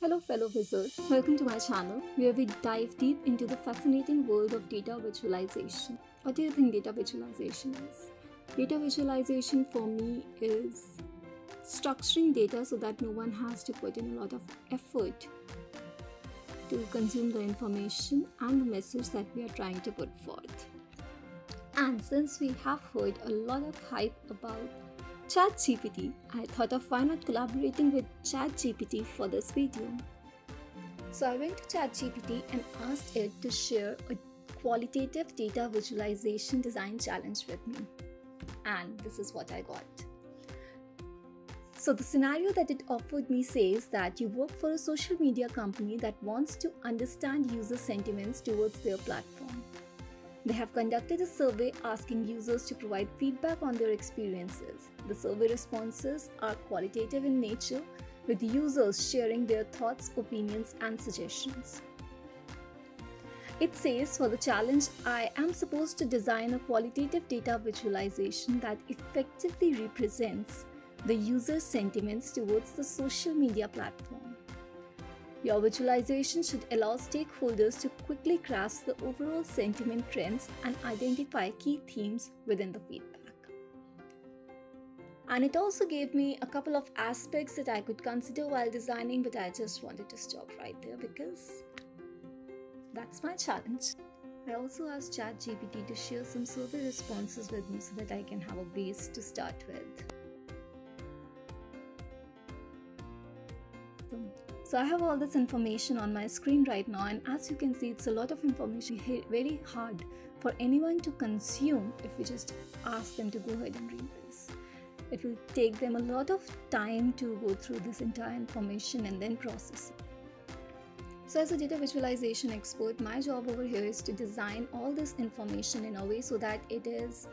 Hello fellow whizzers, welcome to my channel where we dive deep into the fascinating world of data visualization. What do you think data visualization is? Data visualization for me is structuring data so that no one has to put in a lot of effort to consume the information and the message that we are trying to put forth. And since we have heard a lot of hype about ChatGPT, I thought of why not collaborating with ChatGPT for this video. So I went to ChatGPT and asked it to share a qualitative data visualization design challenge with me. And this is what I got. So the scenario that it offered me says that you work for a social media company that wants to understand user sentiments towards their platform. They have conducted a survey asking users to provide feedback on their experiences. The survey responses are qualitative in nature, with users sharing their thoughts, opinions, and suggestions. It says for the challenge, I am supposed to design a qualitative data visualization that effectively represents the user's sentiments towards the social media platform. Your visualization should allow stakeholders to quickly grasp the overall sentiment trends and identify key themes within the feedback. And it also gave me a couple of aspects that I could consider while designing, but I just wanted to stop right there because that's my challenge. I also asked ChatGPT to share some survey responses with me so that I can have a base to start with. So I have all this information on my screen right now, and as you can see, it's a lot of information, very hard for anyone to consume if you just ask them to go ahead and read this. It will take them a lot of time to go through this entire information and then process it. So as a data visualization expert, my job over here is to design all this information in a way so that it is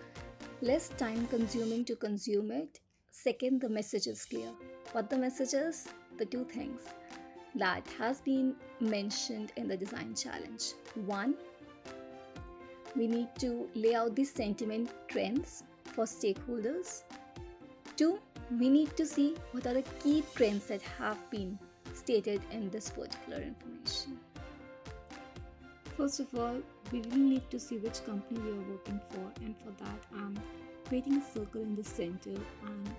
less time consuming to consume it. Second, the message is clear. What the message is? The two things that has been mentioned in the design challenge. One, we need to lay out the sentiment trends for stakeholders. Two, we need to see what are the key trends that have been stated in this particular information. First of all, we will need to see which company we are working for, and for that I'm creating a circle in the center, and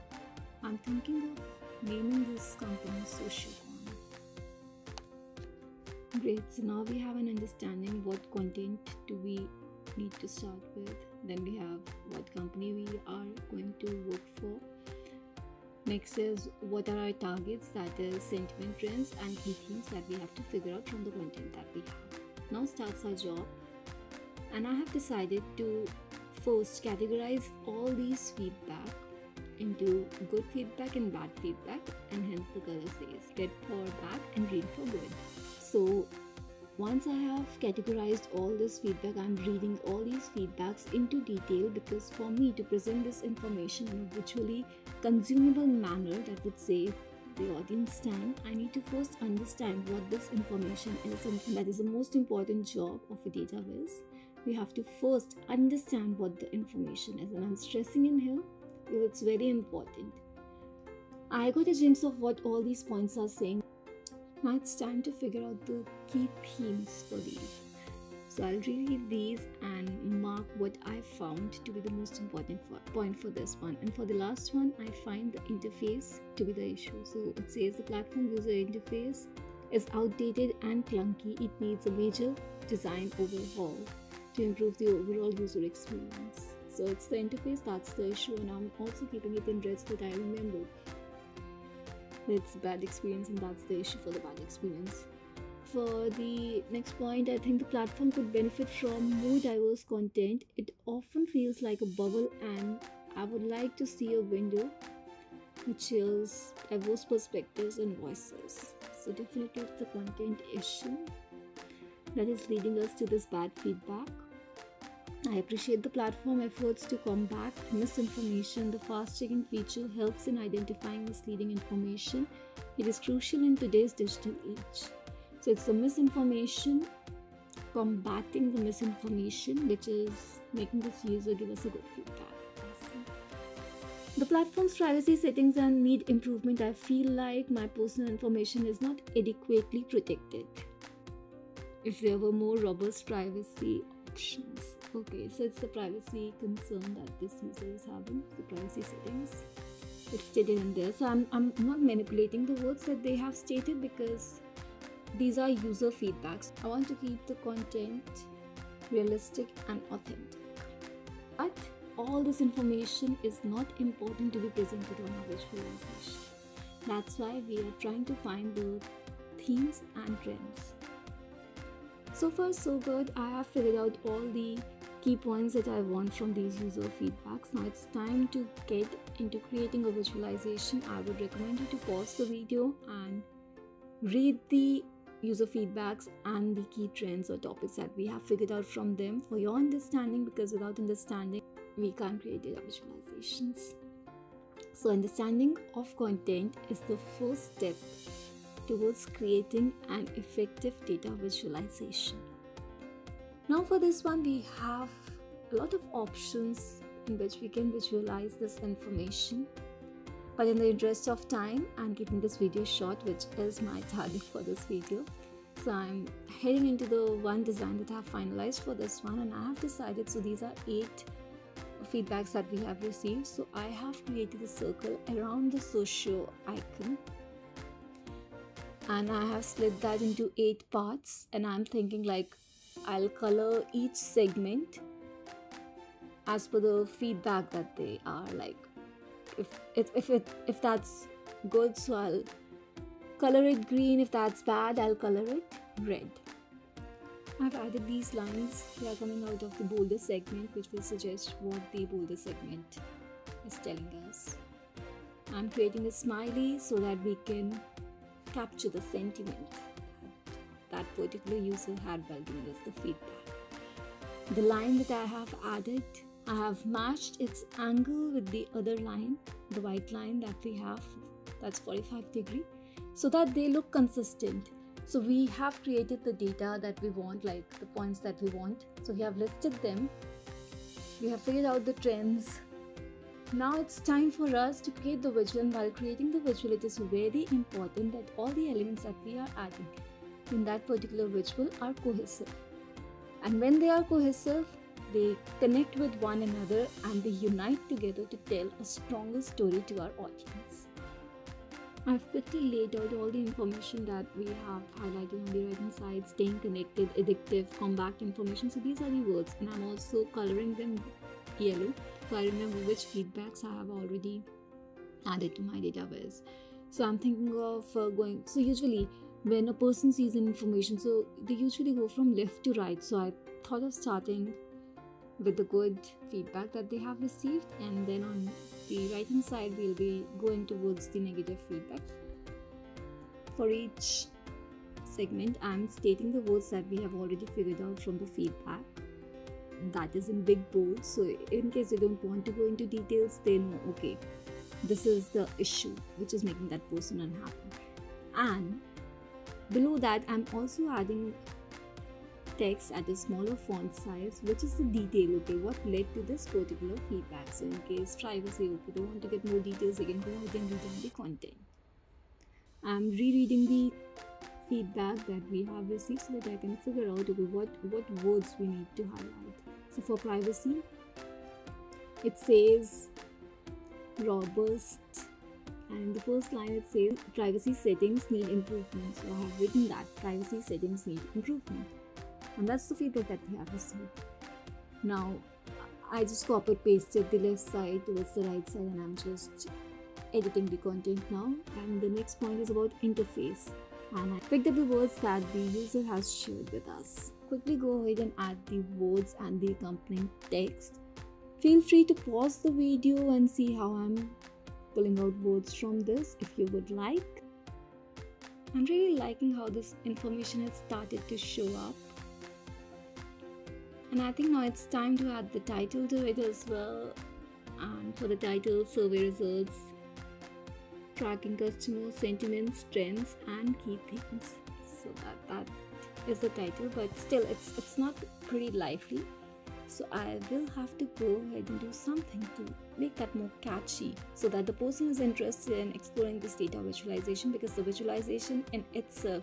I'm thinking of naming this company Sociocom. Great, so now we have an understanding what content do we need to start with, then we have what company we are going to work for. Next is what are our targets, that is sentiment trends and key themes that we have to figure out from the content that we have. Now starts our job, and I have decided to first categorize all these feedback into good feedback and bad feedback, and hence the color says red for bad and green for good. So once I have categorized all this feedback, I'm reading all these feedbacks into detail, because for me to present this information in a visually consumable manner that would save the audience time, I need to first understand what this information is, and that is the most important job of a data viz. We have to first understand what the information is, and I'm stressing in here because it's very important. I got a glimpse of what all these points are saying. Now it's time to figure out the key themes for these. So I'll reread these and mark what I found to be the most important point for this one. And for the last one, I find the interface to be the issue. So it says the platform user interface is outdated and clunky. It needs a major design overhaul to improve the overall user experience. So it's the interface that's the issue, and I'm also keeping it in red so that I remember. It's a bad experience, and that's the issue for the bad experience. For the next point, I think the platform could benefit from more diverse content. It often feels like a bubble, and I would like to see a window which shares diverse perspectives and voices. So definitely it's the content issue that is leading us to this bad feedback. I appreciate the platform efforts to combat misinformation. The fast-checking feature helps in identifying misleading information. It is crucial in today's digital age. So it's the misinformation, combating the misinformation, which is making this user give us a good feedback. Awesome. The platform's privacy settings are need improvement. I feel like my personal information is not adequately protected. If there were more robust privacy options. Okay, so it's the privacy concern that this user is having, the privacy settings. It's stated in there. So I'm not manipulating the words that they have stated because these are user feedbacks. I want to keep the content realistic and authentic. But all this information is not important to be presented on a visualization. That's why we are trying to find the themes and trends. So far so good, I have figured out all the key points that I want from these user feedbacks. Now it's time to get into creating a visualization. I would recommend you to pause the video and read the user feedbacks and the key trends or topics that we have figured out from them for your understanding, because without understanding, we can't create data visualizations. So understanding of content is the first step towards creating an effective data visualization. Now for this one, we have a lot of options in which we can visualize this information. But in the interest of time, I'm keeping this video short, which is my target for this video. So I'm heading into the one design that I have finalized for this one, and I have decided, so these are 8 feedbacks that we have received. So I have created a circle around the socio icon. And I have split that into 8 parts, and I'm thinking like I'll color each segment as per the feedback that they are like. If that's good, so I'll color it green. If that's bad, I'll color it red. I've added these lines. They are coming out of the bolder segment, which will suggest what the bolder segment is telling us. I'm creating a smiley so that we can capture the sentiment that particular user had while giving us the feedback. The line that I have added, I have matched its angle with the other line, the white line that we have, that's 45 degrees, so that they look consistent. So we have created the data that we want, like the points that we want. So we have listed them. We have figured out the trends. Now it's time for us to create the visual, and while creating the visual, it is very important that all the elements that we are adding in that particular visual are cohesive. And when they are cohesive, they connect with one another and they unite together to tell a stronger story to our audience. I've quickly laid out all the information that we have highlighted on the right-hand side: staying connected, addictive, compact information. So these are the words, and I'm also coloring them yellow so I remember which feedbacks I have already added to my database. So I'm thinking of going, so usually when a person sees an information, so they usually go from left to right. So I thought of starting with the good feedback that they have received, and then on the right hand side we'll be going towards the negative feedback. For each segment, I'm stating the words that we have already figured out from the feedback, that is in big bold, so in case you don't want to go into details, they know okay, this is the issue which is making that person unhappy. And below that, I'm also adding text at a smaller font size, which is the detail, okay, what led to this particular feedback. So in case privacy, okay, don't want to get more details, you can go ahead and read on the content. I'm rereading the feedback that we have received so that I can figure out okay, what words we need to highlight. So for privacy, it says robust, and in the first line it says privacy settings need improvement. So I have written that privacy settings need improvement. And that's the feedback that we have received. Now, I just copied pasted the left side towards the right side, and I'm just editing the content now. And the next point is about interface. And I picked up the words that the user has shared with us. Quickly go ahead and add the words and the accompanying text. Feel free to pause the video and see how I'm pulling out words from this if you would like. I'm really liking how this information has started to show up. And I think now it's time to add the title to it as well. And for the title, survey results, tracking customer sentiments, trends and key things. So that is the title, but still it's not pretty lively. So I will have to go ahead and do something to make that more catchy so that the person is interested in exploring this data visualization, because the visualization in itself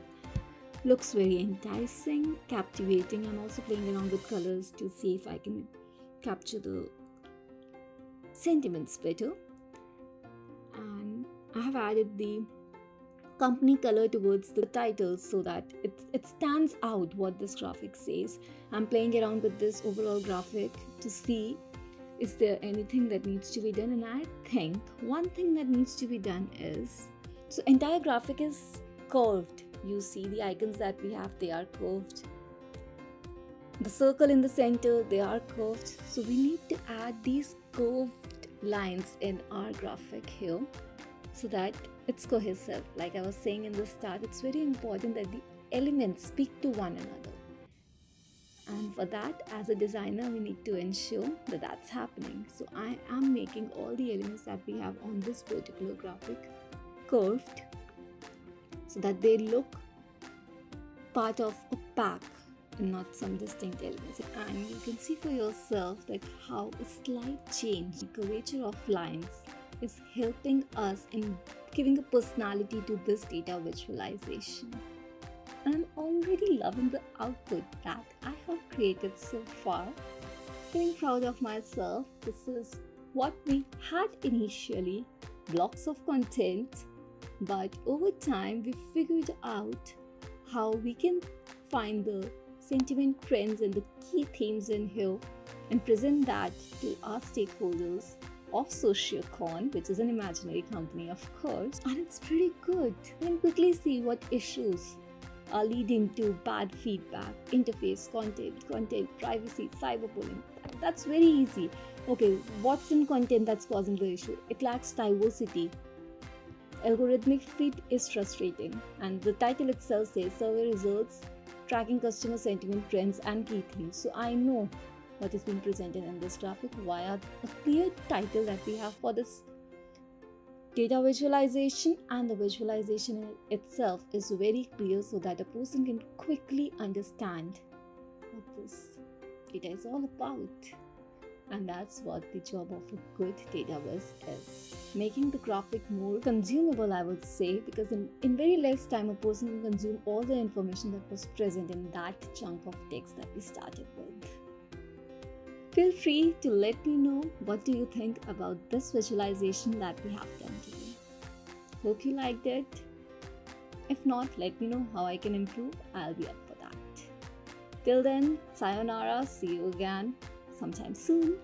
looks very enticing, captivating. I'm also playing around with colors to see if I can capture the sentiments better. And I have added the company color towards the title so that it stands out what this graphic says. I'm playing around with this overall graphic to see is there anything that needs to be done, and I think one thing that needs to be done is, so entire graphic is curved. You see the icons that we have, they are curved. The circle in the center, they are curved. So we need to add these curved lines in our graphic here so that it's cohesive. Like I was saying in the start, it's very important that the elements speak to one another, and for that, as a designer, we need to ensure that that's happening. So I am making all the elements that we have on this particular graphic curved so that they look part of a pack and not some distinct elements. And you can see for yourself that how a slight change, the curvature of lines, is helping us in giving a personality to this data visualization. And I'm already loving the output that I have created so far. Feeling proud of myself. This is what we had initially, blocks of content, but over time we figured out how we can find the sentiment trends and the key themes in here and present that to our stakeholders of Sociocon, which is an imaginary company, of course, and it's pretty good. You can quickly see what issues are leading to bad feedback, interface, content, privacy, cyberbullying. That's very easy. Okay, what's in content that's causing the issue? It lacks diversity. Algorithmic fit is frustrating, and the title itself says survey results, tracking customer sentiment trends and key themes. So I know what is being presented in this graphic via a clear title that we have for this data visualization, and the visualization itself is very clear so that a person can quickly understand what this data is all about. And that's what the job of a good data viz is. Making the graphic more consumable, I would say, because in very less time a person can consume all the information that was present in that chunk of text that we started with. Feel free to let me know what do you think about this visualization that we have done today. Hope you liked it. If not, let me know how I can improve. I'll be up for that. Till then, sayonara, see you again sometime soon.